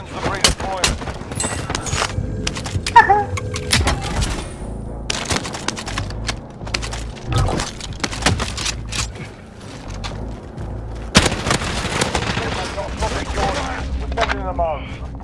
return to the redeployment. We're sending them on.